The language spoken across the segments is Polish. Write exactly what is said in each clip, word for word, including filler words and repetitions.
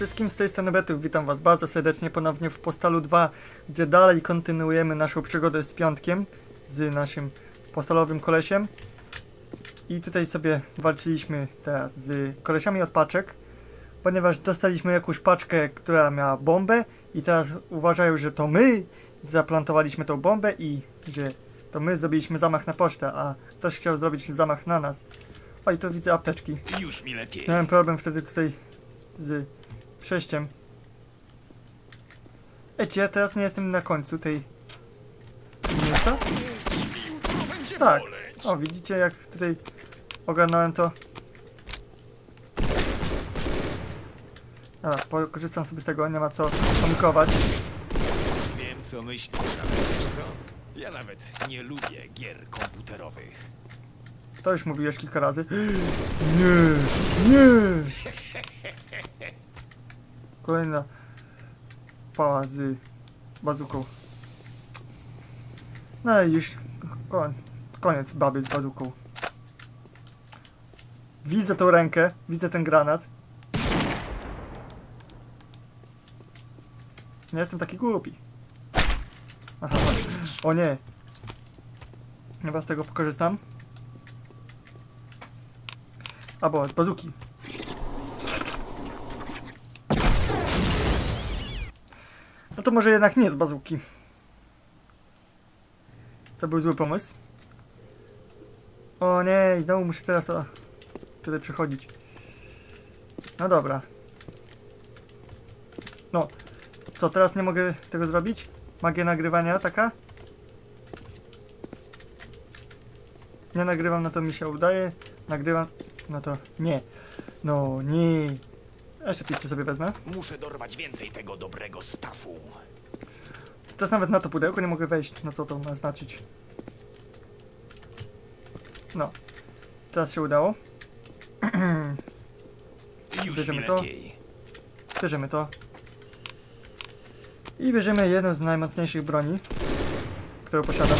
wszystkim, z tej strony Betów, witam was bardzo serdecznie ponownie w Postalu dwa, gdzie dalej kontynuujemy naszą przygodę z Piątkiem, z naszym postalowym kolesiem. I tutaj sobie walczyliśmy teraz z kolesiami od paczek, ponieważ dostaliśmy jakąś paczkę, która miała bombę i teraz uważają, że to my zaplantowaliśmy tą bombę i że to my zrobiliśmy zamach na pocztę, a ktoś chciał zrobić zamach na nas. O, i tu widzę apteczki. Już mi lepiej. Miałem problem wtedy tutaj z przejściem. Ecie, ja teraz nie jestem na końcu tej miejsca. Tak. O, widzicie, jak tutaj ogarnąłem to. Dobra, korzystam sobie z tego, nie ma co panikować. Wiem, co myślisz, ale wiesz co? Ja nawet nie lubię gier komputerowych. To już mówiłeś kilka razy. Nie, nie. Kolejna pała z bazuką. No i już koniec baby z bazuką. Widzę tą rękę, widzę ten granat. Nie jestem taki głupi. Aha, o nie. Chyba z tego korzystam. A bo, z bazuki. No to może jednak nie z bazuki. To był zły pomysł. O nie, i znowu muszę teraz o... tutaj przechodzić. No dobra. No. Co, teraz nie mogę tego zrobić? Magia nagrywania taka? Nie nagrywam, no to mi się udaje. Nagrywam... No to nie. No nie. Jeszcze pizzę sobie wezmę. Muszę dorwać więcej tego dobrego stafu. Teraz nawet na to pudełko nie mogę wejść. No co to ma znaczyć? No. Teraz się udało. Już bierzemy to. Bierzemy to. I bierzemy jedną z najmocniejszych broni, którą posiadam.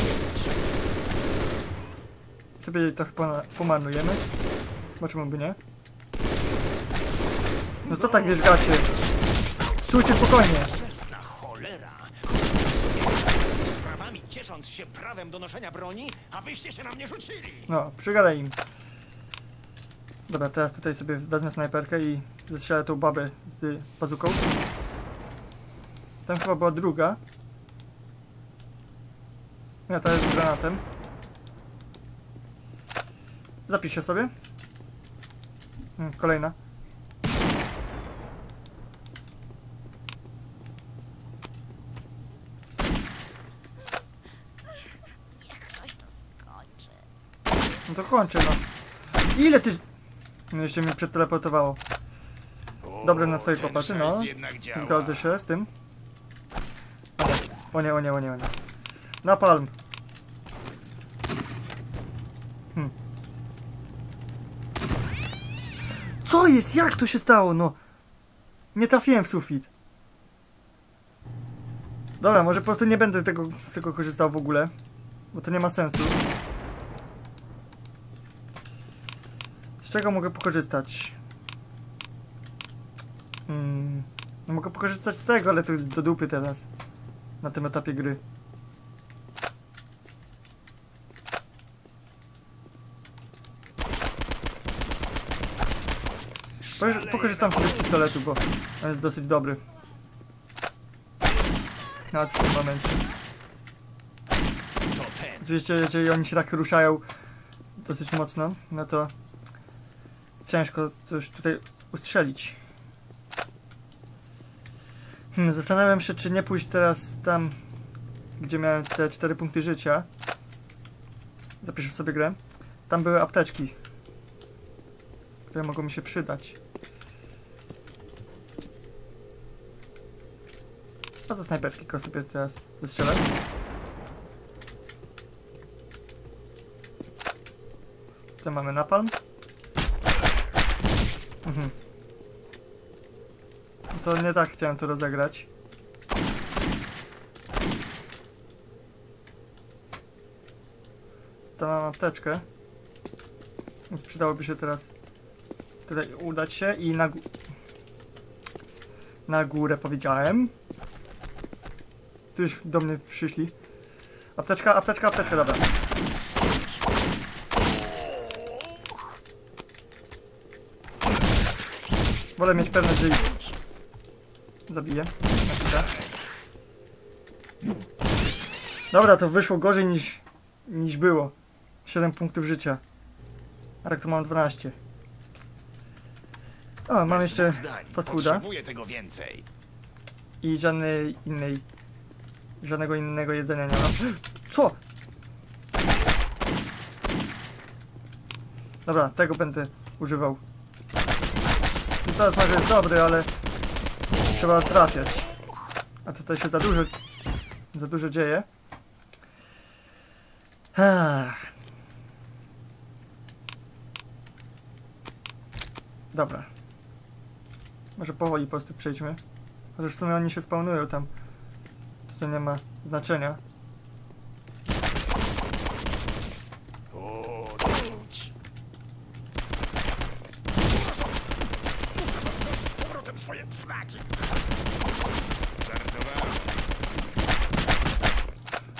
Sobie trochę pomarnujemy. Bo czemu by nie? No to tak wierzgacie. Stójcie spokojnie. Cholera. Sprawami ciesząc się prawem do noszenia broni, a wyście się na mnie rzucili. No, przygadaj im. Dobra, teraz tutaj sobie wezmę snajperkę i zestrzelę tą babę z bazuką. Tam chyba była druga. Ja to jest z granatem. Zapiszę sobie. Kolejna. Niech ktoś to skończy. No to kończę, no. Ile ty... No jeszcze mnie przeteleportowało. Dobre na twojej popaty, no. Zgodzę się z tym. O nie, o nie, o nie, o nie. Napalm. Co jest? Jak to się stało? No, nie trafiłem w sufit. Dobra, może po prostu nie będę tego, z tego korzystał w ogóle, bo to nie ma sensu. Z czego mogę pokorzystać? Hmm, no mogę pokorzystać z tego, ale to jest do dupy teraz. Na tym etapie gry. Pokorzystam sobie z pistoletu, bo on jest dosyć dobry. No, w tym momencie. Oczywiście, jeżeli oni się tak ruszają dosyć mocno, no to ciężko coś tutaj ustrzelić. Hmm, zastanawiam się, czy nie pójść teraz tam, gdzie miałem te cztery punkty życia. Zapiszę sobie grę. Tam były apteczki, które mogą mi się przydać. A to snajperki go sobie teraz wystrzelę. Co mamy? Napalm? Mhm. To nie tak chciałem to rozegrać. To mam apteczkę. Więc przydałoby się teraz tutaj udać się i na... na górę, powiedziałem. Tu już do mnie przyszli. Apteczka, apteczka, apteczka, dobra. Wolę mieć pewność, że ich zabiję. Dobra, to wyszło gorzej niż, niż było. siedem punktów życia. A tak to mam dwanaście. O, mam jeszcze fast fooda. Potrzebuję tego więcej. I żadnej innej... Żadnego innego jedzenia nie mam. Co? Dobra, tego będę używał. I teraz może jest dobry, ale... Trzeba trafiać. A tutaj się za dużo... Za dużo dzieje. Dobra. Może powoli po prostu przejdźmy. Chociaż w sumie oni się spawnują tam. To co nie ma znaczenia.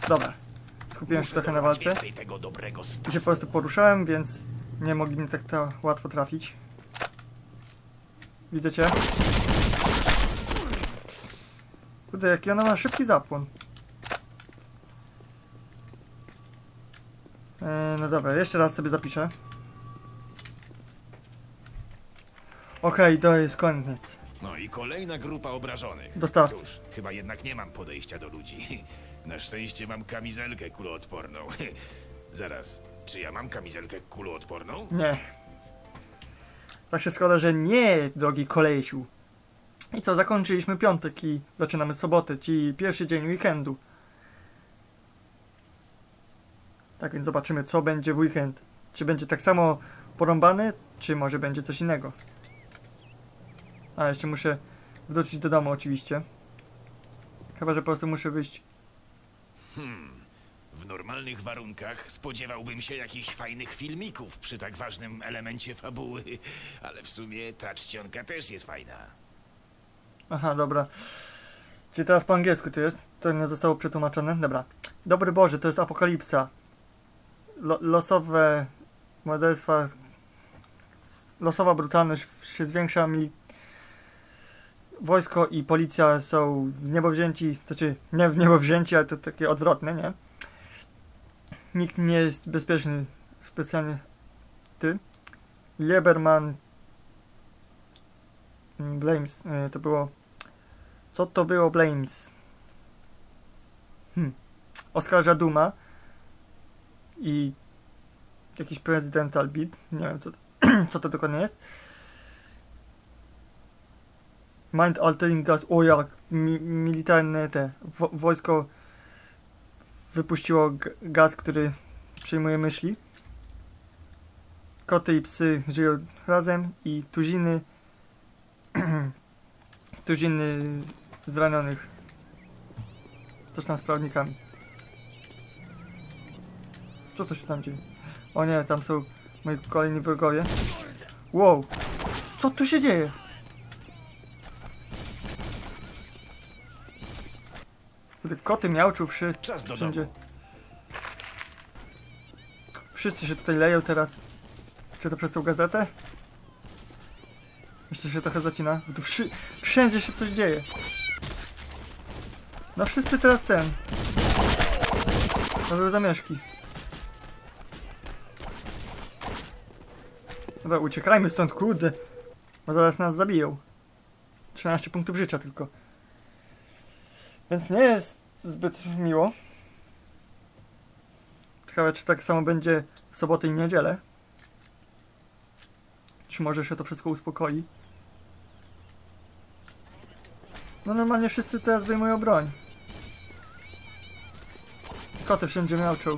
Dobra. Skupiłem się trochę na walce. I się po prostu poruszałem, więc nie mogli mnie tak to łatwo trafić. Widzicie? Kurde, jaki ona ma szybki zapłon. Eee, no dobra, jeszcze raz sobie zapiszę. Okej, to jest koniec. No i kolejna grupa obrażonych. Dostawcy. Cóż, chyba jednak nie mam podejścia do ludzi. Na szczęście mam kamizelkę kuloodporną. Zaraz, czy ja mam kamizelkę kuloodporną? Nie. Tak się składa, że nie, drogi kolesiu. I co, zakończyliśmy piątek i zaczynamy sobotę, czyli pierwszy dzień weekendu. Tak więc zobaczymy, co będzie w weekend. Czy będzie tak samo porąbany, czy może będzie coś innego. A, jeszcze muszę wrócić do domu oczywiście. Chyba, że po prostu muszę wyjść. Hmm, w normalnych warunkach spodziewałbym się jakichś fajnych filmików przy tak ważnym elemencie fabuły, ale w sumie ta czcionka też jest fajna. Aha, dobra. Czyli teraz po angielsku to jest? To nie zostało przetłumaczone? Dobra. Dobry Boże, to jest apokalipsa. Lo losowe morderstwa... Losowa brutalność się zwiększa, mili... Wojsko i policja są w niebo wzięci, to znaczy nie w niebo wzięci, ale to takie odwrotne, nie? Nikt nie jest bezpieczny, specjalnie ty. Lieberman Blames, to było... Co to było Blames? Hmm. Oskarża Duma i jakiś prezydental beat, nie wiem co, co to dokładnie jest. Mind altering gas, o jak, mi, militarne te, wo, wojsko wypuściło gaz, który przejmuje myśli. Koty i psy żyją razem i tuziny, tuziny zranionych, coś tam z prawnikami. Co to się tam dzieje? O nie, tam są moi kolejni wrogowie. Wow, co tu się dzieje? Koty miałczu wszyscy. Czas do wszędzie. Domu. Wszyscy się tutaj leją teraz. Czy to przez tą gazetę? Jeszcze się trochę zacina. Tu wszy wszędzie się coś dzieje. No wszyscy teraz ten. To były zamieszki. Dobra, uciekajmy stąd, kurde. Bo zaraz nas zabiją. trzynaście punktów życia tylko. Więc nie jest zbyt miło. Ciekawe, czy tak samo będzie w sobotę i niedzielę. Czy może się to wszystko uspokoi? No normalnie wszyscy teraz wyjmują broń. Koty wszędzie miałczą.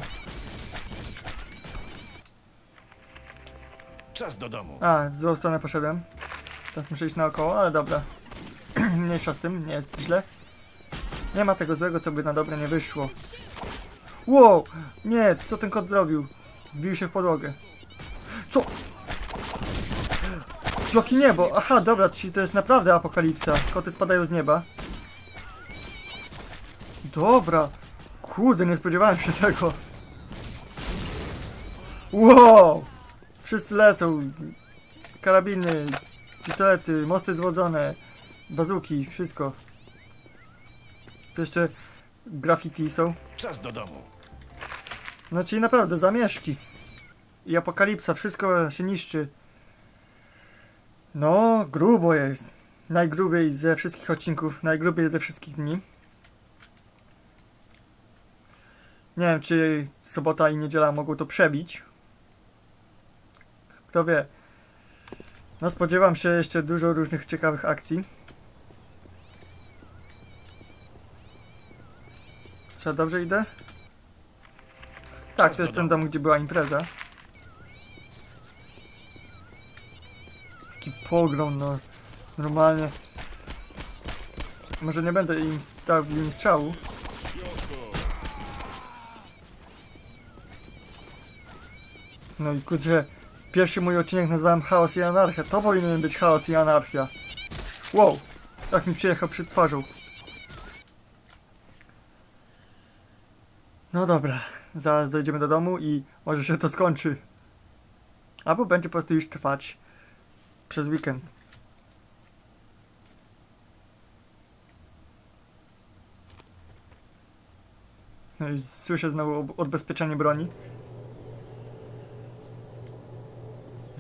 Czas do domu. A, w złą stronę poszedłem. Teraz muszę iść naokoło, ale dobra. Mniejsza z tym, nie jest źle. Nie ma tego złego, co by na dobre nie wyszło. Wow! Nie, co ten kot zrobił? Wbił się w podłogę. Co? Jaki niebo! Aha, dobra, czyli to jest naprawdę apokalipsa. Koty spadają z nieba. Dobra. Kurde, nie spodziewałem się tego. Wow! Wszyscy lecą. Karabiny, pistolety, mosty złodzone, bazuki, wszystko. Co jeszcze? Graffiti są. Czas do domu. No czyli naprawdę zamieszki. I apokalipsa, wszystko się niszczy. No, grubo jest. Najgrubiej ze wszystkich odcinków, najgrubiej ze wszystkich dni. Nie wiem, czy sobota i niedziela mogą to przebić. Kto wie. No, spodziewam się jeszcze dużo różnych ciekawych akcji. Czy dobrze idę? Tak, to jest ten dom, gdzie była impreza. Taki pogrom, no. Normalnie. Może nie będę im stał w linii strzału. No i kurczę, pierwszy mój odcinek nazwałem Chaos i Anarchia. To powinien być Chaos i Anarchia. Wow, tak mi przyjechał przed twarzą. No dobra, zaraz dojdziemy do domu i może się to skończy. Albo będzie po prostu już trwać przez weekend. No i słyszę znowu odbezpieczenie broni.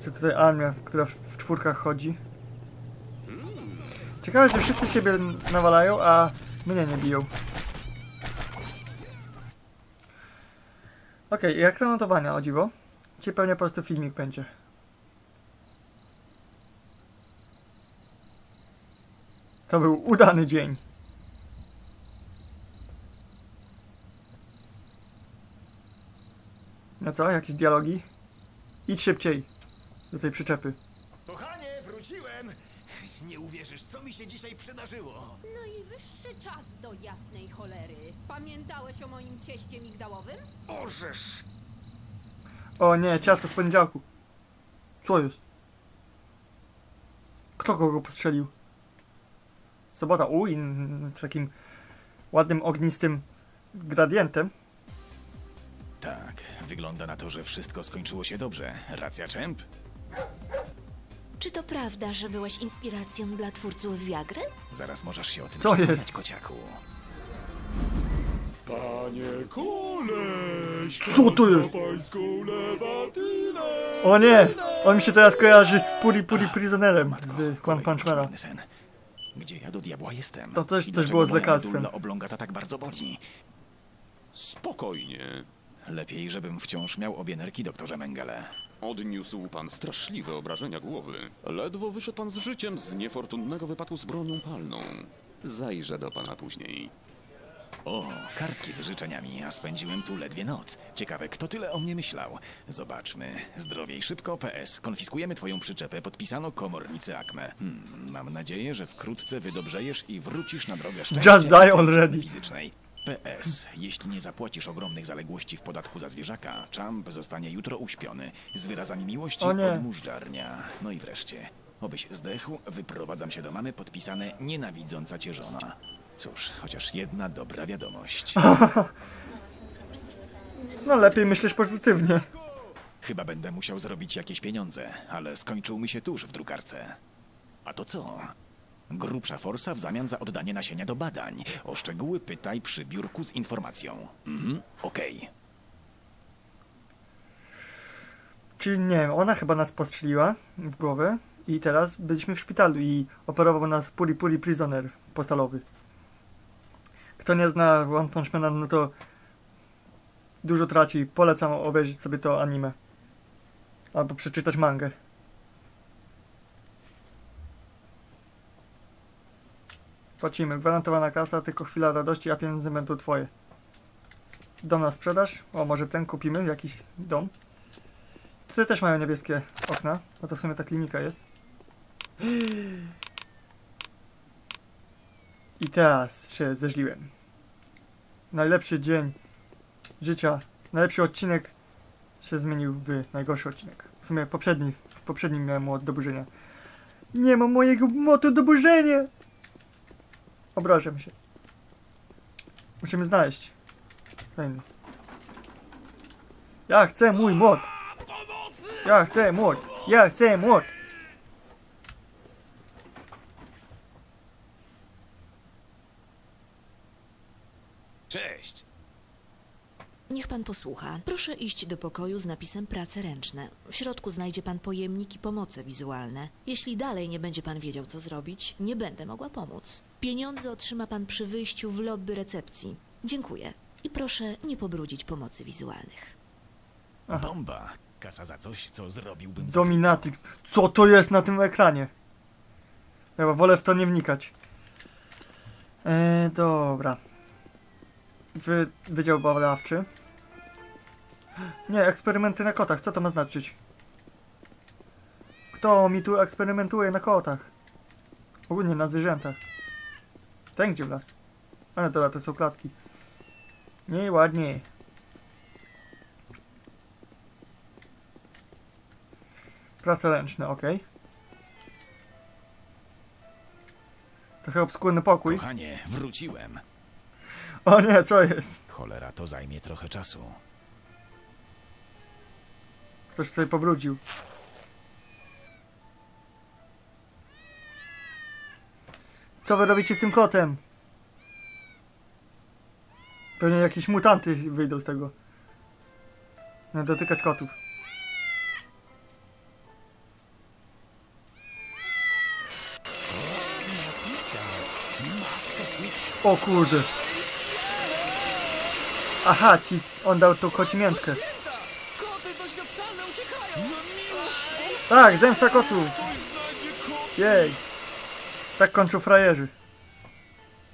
Czy tutaj armia, która w czwórkach chodzi. Ciekawe, że wszyscy siebie nawalają, a mnie nie biją. Okej, okay, jak to notowania, o dziwo? Czy pewnie po prostu filmik będzie. To był udany dzień. No co, jakieś dialogi? Idź szybciej do tej przyczepy. Kochanie, wróciłem! Nie uwierzysz, co mi się dzisiaj przydarzyło. No i wyższy czas do jasnej cholery. Pamiętałeś o moim cieście migdałowym? Orzesz! O nie, ciasto z poniedziałku. Co jest? Kto kogo postrzelił? Sobota, uj, z takim ładnym, ognistym gradientem. Tak, wygląda na to, że wszystko skończyło się dobrze. Racja, Czemp? Czy to prawda, że byłeś inspiracją dla twórców Viagry? Zaraz możesz się o tym przekonać, kociaku. Panie koleś, co to jest? O nie! On mi się teraz kojarzy z Puri Puri Prisonerem z One Punch Mana. Gdzie ja do diabła jestem? To też coś było z lekarstwem. Oblągata tak bardzo boli. Spokojnie. Lepiej, żebym wciąż miał obie nerki, doktorze Mengele. Odniósł pan straszliwe obrażenia głowy. Ledwo wyszedł pan z życiem z niefortunnego wypadku z bronią palną. Zajrzę do pana później. O, kartki z życzeniami, a spędziłem tu ledwie noc. Ciekawe, kto tyle o mnie myślał. Zobaczmy. Zdrowiej szybko, P S. Konfiskujemy twoją przyczepę. Podpisano komornicy Akme. Hmm, mam nadzieję, że wkrótce wydobrzejesz i wrócisz na drogę szczęścia. Just die already. Fizycznej. P S. Jeśli nie zapłacisz ogromnych zaległości w podatku za zwierzaka, Champ zostanie jutro uśpiony. Z wyrazami miłości od mużdżarnia. No i wreszcie. Obyś zdechł, wyprowadzam się do mamy, podpisane nienawidząca cię żona. Cóż, chociaż jedna dobra wiadomość. No lepiej myślisz pozytywnie. Chyba będę musiał zrobić jakieś pieniądze, ale skończył mi się tuż w drukarce. A to co? Grubsza forsa w zamian za oddanie nasienia do badań. O szczegóły pytaj przy biurku z informacją. Mhm, okej. Okay. Czyli nie wiem, ona chyba nas postrzeliła w głowę i teraz byliśmy w szpitalu i operował nas Puri Puri Prisoner postalowy. Kto nie zna One Punch Mana, no to dużo traci. Polecam obejrzeć sobie to anime. Albo przeczytać mangę. Płacimy. Gwarantowana kasa, tylko chwila radości, a pieniądze będą twoje. Dom na sprzedaż. O, może ten kupimy, jakiś dom. Tutaj też mają niebieskie okna. No to w sumie ta klinika jest. I teraz się zeźliłem. Najlepszy dzień życia, najlepszy odcinek się zmienił w najgorszy odcinek. W sumie poprzedni, w poprzednim miałem od doburzenia. Nie mam mojego motu do burzenia. Obrażam się. Musimy znaleźć. Fajny. Ja chcę mój młot. Ja chcę młot. Ja chcę młot. Cześć. Niech pan posłucha. Proszę iść do pokoju z napisem prace ręczne. W środku znajdzie pan pojemnik i pomoce wizualne. Jeśli dalej nie będzie pan wiedział, co zrobić, nie będę mogła pomóc. Pieniądze otrzyma pan przy wyjściu w lobby recepcji. Dziękuję. I proszę nie pobrudzić pomocy wizualnych. Aha. Bomba. Kasa za coś, co zrobiłbym... Dominatrix. Co to jest na tym ekranie? Ja wolę w to nie wnikać. Eee, dobra. Wy... Wydział badawczy. Nie, eksperymenty na kotach. Co to ma znaczyć? Kto mi tu eksperymentuje na kotach? Ogólnie na zwierzętach. Ten gdzie w las. Ale dobra, to są klatki. Nie, ładnie. Prace ręczne, ok. Trochę obskurny pokój. Kochanie, wróciłem. O nie, co jest? Cholera, to zajmie trochę czasu. Ktoś tutaj pobrudził. Co wy robicie z tym kotem? Pewnie jakieś mutanty wyjdą z tego. Nie dotykać kotów. O kurde. Aha, ci on dał tą kocimiętkę. Tak, zemsta kotu. Jej. Tak kończą frajerzy.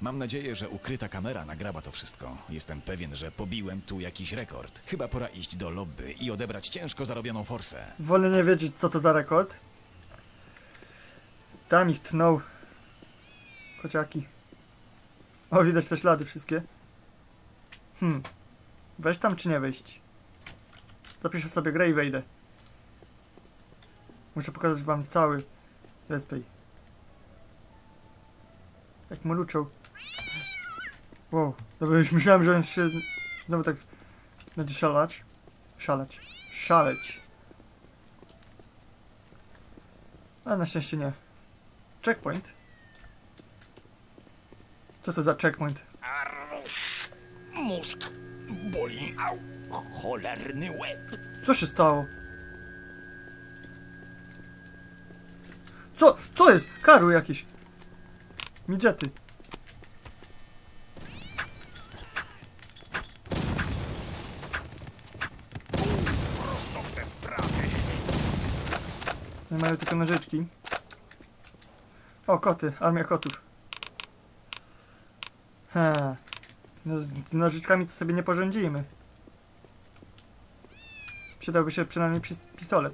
Mam nadzieję, że ukryta kamera nagrała to wszystko. Jestem pewien, że pobiłem tu jakiś rekord. Chyba pora iść do lobby i odebrać ciężko zarobioną forsę. Wolę nie wiedzieć, co to za rekord. Tam ich tnął. Kociaki. O, widać te ślady wszystkie. Hmm. Wejść tam czy nie wejść? Zapiszę sobie grę i wejdę. Muszę pokazać wam cały let's play. Jak mu luczą. Wow. Dobra, już myślałem, że on się znowu tak będzie szalać. Szalać. Szaleć. Ale na szczęście nie. Checkpoint. Co to za checkpoint? Mózg boli, au, cholerny łeb. Co się stało? Co? Co jest? Karu jakiś. Midżety. Nie mają tylko nożyczki. O, koty, armia kotów. He. No, z nożyczkami to sobie nie porządzimy. Przydałby się przynajmniej pistolet.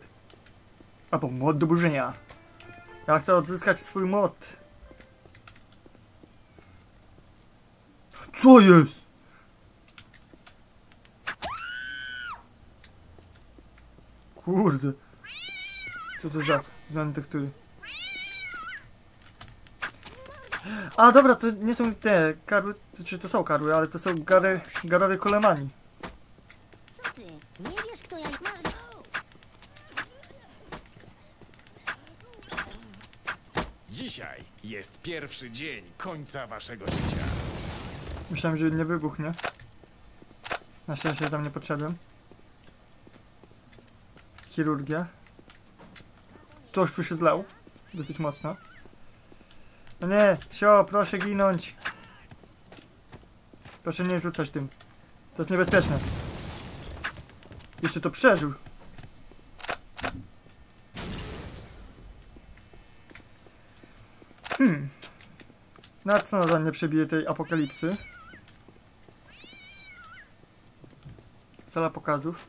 Albo młot do burzenia. Ja chcę odzyskać swój młot. Co jest? Kurde. Co to za zmiany tektury? A dobra, to nie są te karły, czy to są karły, ale to są gary, garowie kolemani. Co ty? Nie wiesz, kto ja... Dzisiaj jest pierwszy dzień końca waszego życia. Myślałem, że nie wybuchnie. Na szczęście tam nie podszedłem. Chirurgia. Ktoś tu się zlał. Dosyć mocno. No nie, sio, proszę ginąć. Proszę nie rzucać tym. To jest niebezpieczne. Jeszcze to przeżył. Hmm. Na co nadal nie przebije tej apokalipsy? Sala pokazów.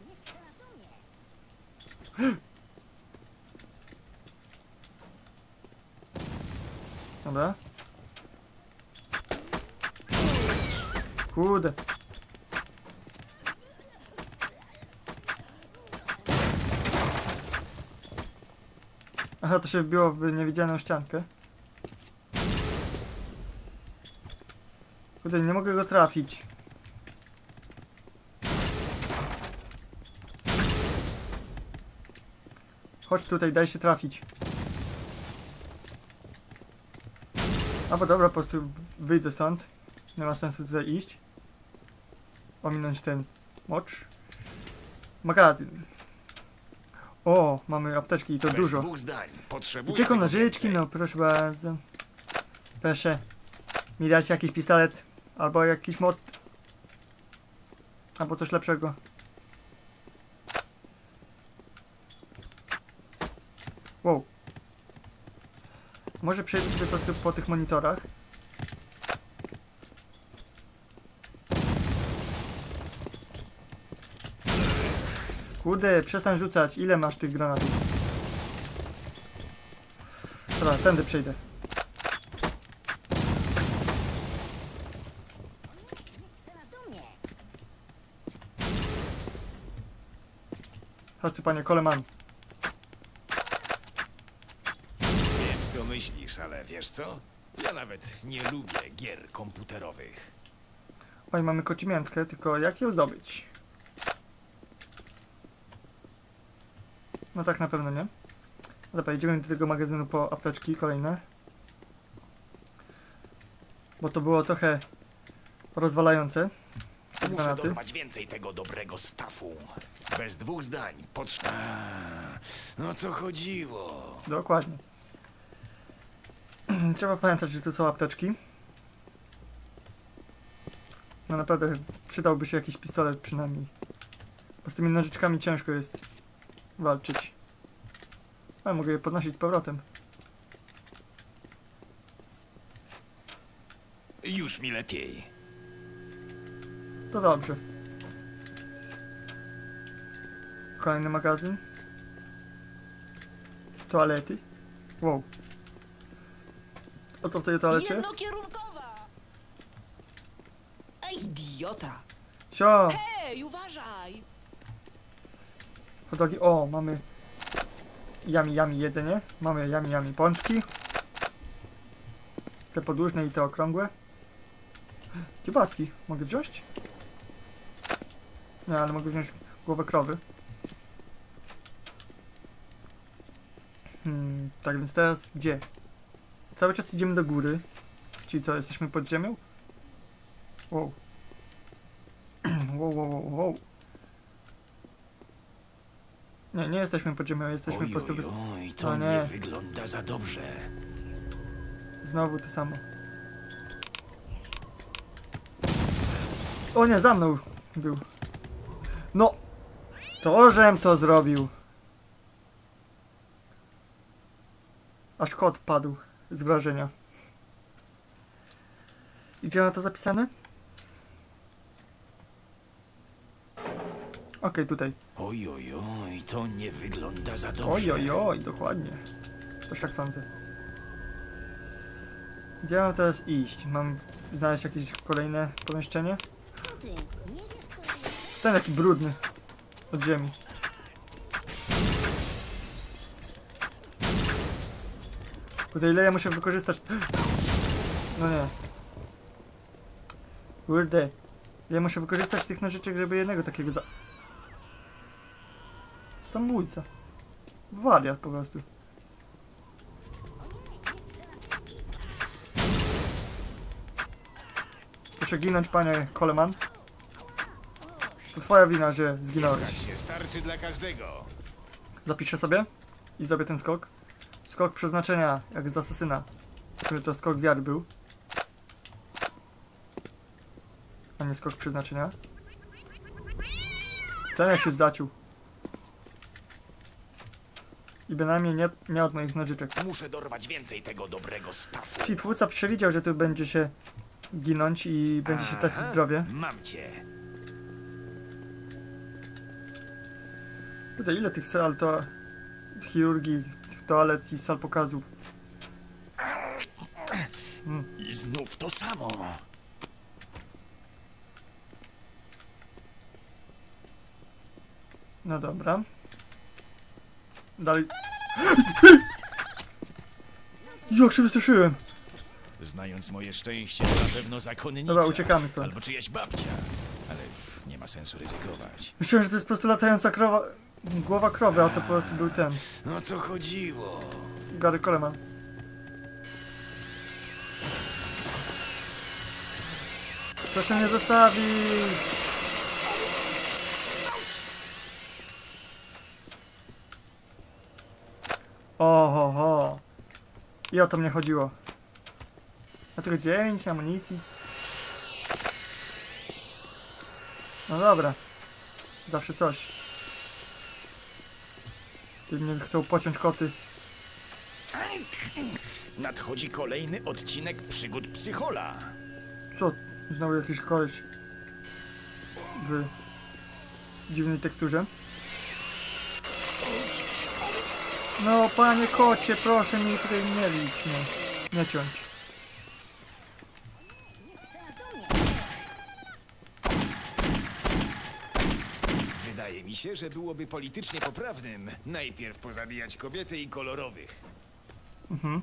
Dobra. Kurde. Aha, to się wbiło w niewidzialną ściankę. Kurde, nie mogę go trafić. Chodź tutaj, daj się trafić. A bo dobra, po prostu wyjdę stąd. Nie ma sensu tutaj iść. Ominąć ten mocz. Magazyn. O, mamy apteczki i to bez dużo. I tylko nożyczki, no proszę bardzo. Proszę. Mi dać jakiś pistolet. Albo jakiś mod. Albo coś lepszego. Wow. Może przejdę sobie po prostu po tych monitorach. Kurde, przestań rzucać. Ile masz tych granatów? Dobra, tędy przejdę. Chodź tu, panie Coleman. Wiem, co myślisz, ale wiesz co? Ja nawet nie lubię gier komputerowych. Oj, mamy kocimiętkę, tylko jak ją zdobyć? No tak na pewno nie. Dobra, idziemy do tego magazynu po apteczki kolejne. Bo to było trochę rozwalające. Muszę dorwać więcej tego dobrego stafu. Bez dwóch zdań. Poczekaj. No to chodziło. Dokładnie. Trzeba pamiętać, że tu są apteczki. No naprawdę przydałby się jakiś pistolet przynajmniej. Bo z tymi nożyczkami ciężko jest walczyć. A mogę je podnosić z powrotem. Już mi lepiej. To dobrze. Kolejny magazyn. Toalety. Wow. O co w tej toalecie jest? Ej, idiota. Cio. Hej, uważaj. Hotdogi. O, mamy yummy, yummy jedzenie. Mamy yummy, yummy pączki. Te podłużne i te okrągłe. Kiełbaski. Mogę wziąć? Nie, ale mogę wziąć głowę krowy. Hmm, tak więc teraz gdzie? Cały czas idziemy do góry. Czyli co, jesteśmy pod ziemią? Wow. Wow, wow, wow, wow. Nie, nie jesteśmy pod ziemią, jesteśmy oj, po prostu... Oj, oj, to o, nie. nie wygląda za dobrze. Znowu to samo. O nie, za mną był. No! To żem to zrobił. Aż kot padł z wrażenia. I gdzie ma to zapisane? Okej, okay, tutaj. Oj, oj, oj, to nie wygląda za dobrze. Oj, oj, oj, dokładnie. Też tak sądzę. Gdzie mam teraz iść? Mam znaleźć jakieś kolejne pomieszczenie? Ten taki brudny. Od ziemi. Kurde, ile ja muszę wykorzystać? No nie. Kurde. Ja muszę wykorzystać tych nożyczek, żeby jednego takiego za... Samójca. Wariat po prostu. Proszę ginąć, panie Coleman. To twoja wina, że zginąłeś. Zapiszę sobie i zrobię ten skok. Skok przeznaczenia, jak z asesyna. Czyli to skok wiary był. A nie skok przeznaczenia. Ten jak się zdacił. I bynajmniej nie, nie od moich nożyczek. Muszę dorwać więcej tego dobrego stafu. Czyli twórca przewidział, że tu będzie się ginąć i będzie aha, się tracić zdrowie. Mam cię. Tutaj ile tych sal to... chirurgii, toalet i sal pokazów. Mm. I znów to samo. No dobra. Dalej. Jak się wystraszyłem. Znając moje szczęście, na pewno zakonnica. Dobra, uciekamy stąd. Albo czyjaś babcia. Ale nie ma sensu ryzykować. Myślałem, że to jest po prostu latająca krowa... głowa krowy, a to po prostu był ten. No to chodziło. Gary Coleman. Proszę mnie zostawić. Oho, ho. I o to mnie chodziło. A tylko dziewięć amunicji. No dobra. Zawsze coś. Ty mnie chcą pociąć koty. Nadchodzi kolejny odcinek przygód Psychola. Co? Znowu jakiś koleś w dziwnej teksturze. No panie kocie, proszę mi tutaj nie lić mnie. Nie ciąć. Wydaje mi się, że byłoby politycznie poprawnym najpierw pozabijać kobiety i kolorowych. Mhm.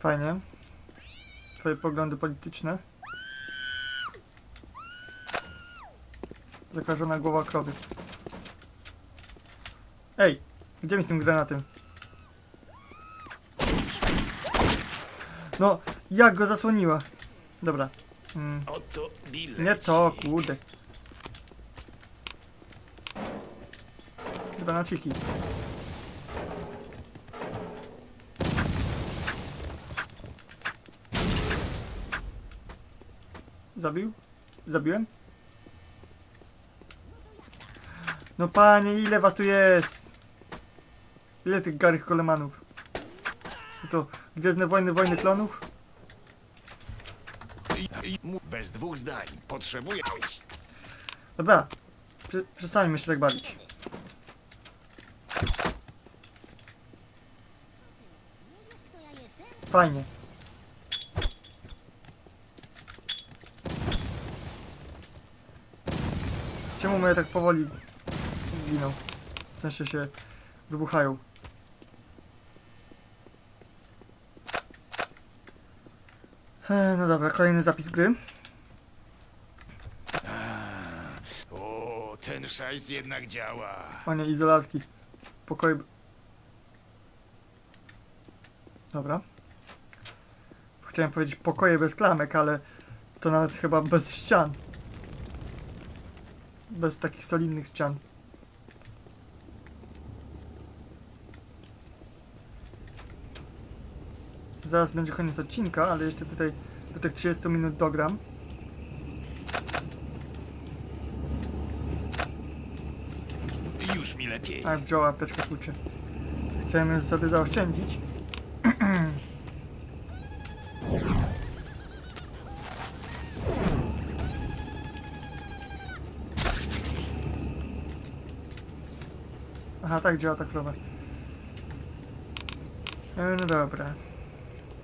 Fajnie. Twoje poglądy polityczne. Zakażona głowa krowy. Ej! Gdzie mi z tym granatem? No, jak go zasłoniła? Dobra. Mm. Nie to, kurde. Granaciki. Zabił? Zabiłem? No panie, ile was tu jest? Ile tych Garych Colemanów? To Gwiezdne Wojny, Wojny Klonów? Bez dwóch zdań, potrzebuję. Dobra, przestańmy się tak bawić. Fajnie. Czemu mnie tak powoli giną? W sensie się wybuchają. E, no dobra, kolejny zapis gry. A, o, ten szajs jednak działa. O nie, izolatki. Pokoje... Dobra. Chciałem powiedzieć pokoje bez klamek, ale to nawet chyba bez ścian. Bez takich solidnych ścian. Zaraz będzie koniec odcinka, ale jeszcze tutaj do tych trzydziestu minut dogram. Już mi lepiej. A wziął apteczkę kluczy. Chciałem ją sobie zaoszczędzić. Aha, tak działa ta krowa. No dobra.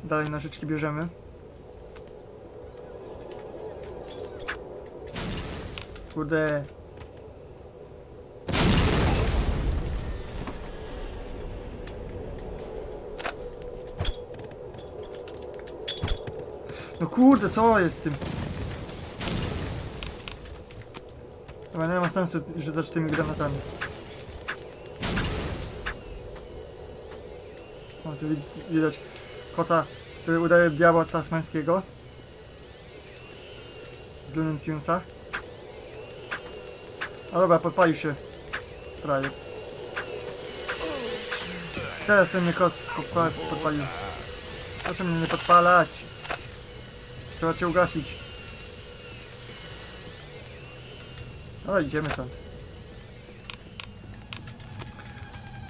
Dalej nożyczki bierzemy. Kurde. No kurde, co jest z tym? Chyba nie ma sensu rzucać tymi granatami. O, tu widać kota, który udaje diabła tasmańskiego z Looney Tunesa. A dobra, podpalił się prawie. Teraz ten mnie kot podpalił. Proszę mnie nie podpalać. Trzeba cię ugasić. Ale idziemy stąd.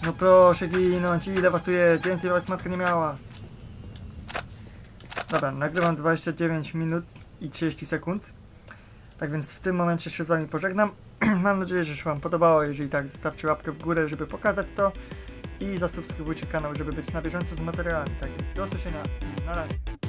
No proszę ginąć, ile was tu jest? Więcej was matka nie miała. Dobra, nagrywam dwadzieścia dziewięć minut i trzydzieści sekund. Tak więc w tym momencie się z wami pożegnam. Mam nadzieję, że się wam podobało. Jeżeli tak, zostawcie łapkę w górę, żeby pokazać to. I zasubskrybujcie kanał, żeby być na bieżąco z materiałami. Tak więc do usłyszenia. Na razie.